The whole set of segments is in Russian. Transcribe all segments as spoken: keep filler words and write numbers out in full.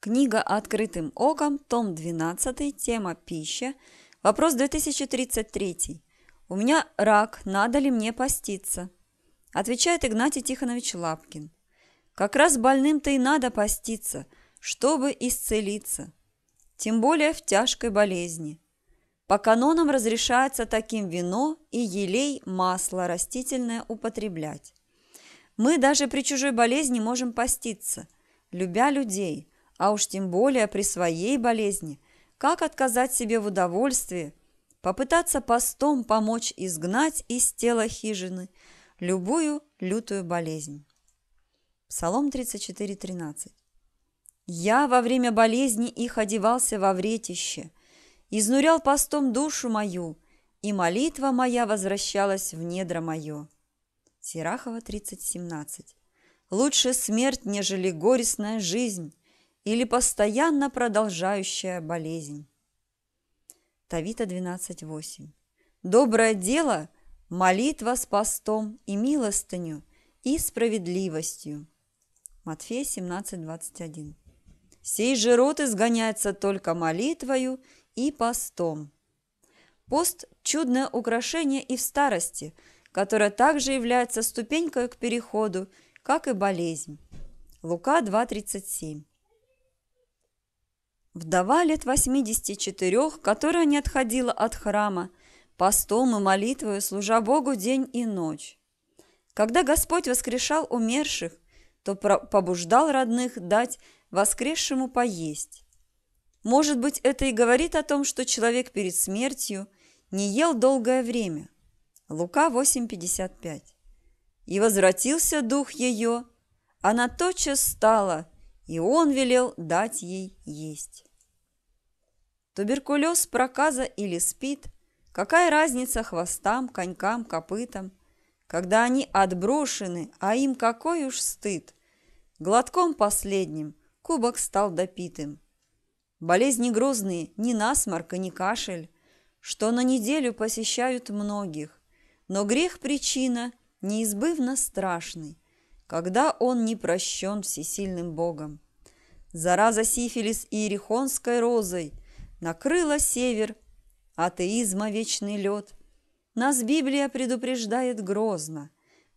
Книга «Открытым оком», том двенадцатый, тема «Пища». Вопрос две тысячи тридцать три. «У меня рак, надо ли мне поститься?» Отвечает Игнатий Тихонович Лапкин. «Как раз больным-то и надо поститься, чтобы исцелиться, тем более в тяжкой болезни. По канонам разрешается таким вино и елей, масло растительное употреблять. Мы даже при чужой болезни можем поститься, любя людей, а уж тем более при своей болезни, как отказать себе в удовольствии, попытаться постом помочь изгнать из тела хижины любую лютую болезнь». Псалом тридцать четыре тринадцать. «Я во время болезни их одевался во вретище, изнурял постом душу мою, и молитва моя возвращалась в недра мое». Сирахова тридцать семнадцать. «Лучше смерть, нежели горестная жизнь или постоянно продолжающая болезнь». Тавита двенадцать восемь. «Доброе дело, молитва с постом и милостыню, и справедливостью». Матфея семнадцать двадцать один. «Сей же род изгоняется только молитвою и постом». Пост – чудное украшение и в старости, которое также является ступенькой к переходу, как и болезнь. Лука два тридцать семь. Вдова лет восьмидесяти четырёх, которая не отходила от храма, постом и молитвою служа Богу день и ночь. Когда Господь воскрешал умерших, то побуждал родных дать воскресшему поесть. Может быть, это и говорит о том, что человек перед смертью не ел долгое время. Лука восемь пятьдесят пять. «И возвратился дух ее, она тотчас стала, и он велел дать ей есть». Туберкулез, проказа или спид, какая разница хвостам, конькам, копытам, когда они отброшены, а им какой уж стыд. Глотком последним кубок стал допитым. Болезни грозные, ни насморк и ни кашель, что на неделю посещают многих, но грех причина неизбывно страшный, когда он не прощен всесильным Богом. Зараза сифилис и иерихонской розой накрыла север, атеизма вечный лед. Нас Библия предупреждает грозно,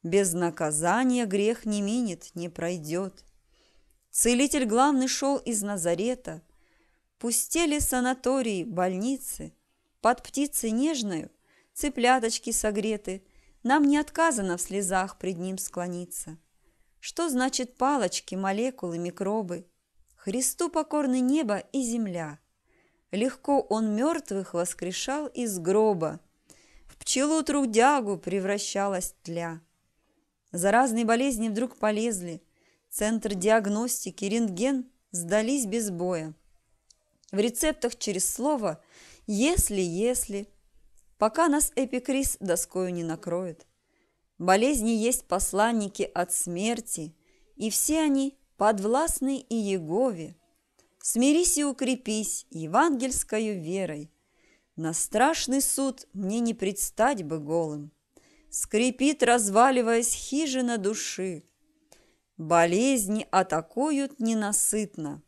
без наказания грех не минет, не пройдет. Целитель главный шел из Назарета, пустели санатории, больницы, под птицей нежною цыпляточки согреты, нам не отказано в слезах пред ним склониться. Что значит палочки, молекулы, микробы? Христу покорны небо и земля. Легко он мертвых воскрешал из гроба, пчелу-трудягу превращалась тля. Заразные болезни вдруг полезли. Центр диагностики, рентген сдались без боя. В рецептах через слово «если-если», пока нас эпикриз доскою не накроет. Болезни есть посланники от смерти, и все они подвластны Иегове. Смирись и укрепись евангельскою верой. На страшный суд мне не предстать бы голым. Скрипит, разваливаясь, хижина души. Болезни атакуют ненасытно.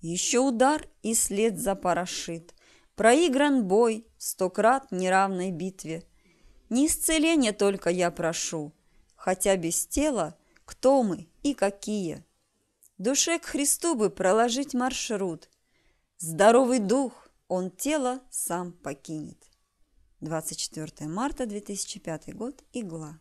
Еще удар, и след запорошит. Проигран бой в стократ неравной битве. Не исцеление только я прошу, хотя без тела кто мы и какие. Душе к Христу бы проложить маршрут. Здоровый дух, он тело сам покинет. двадцать четвёртое марта две тысячи пятый год. Игла.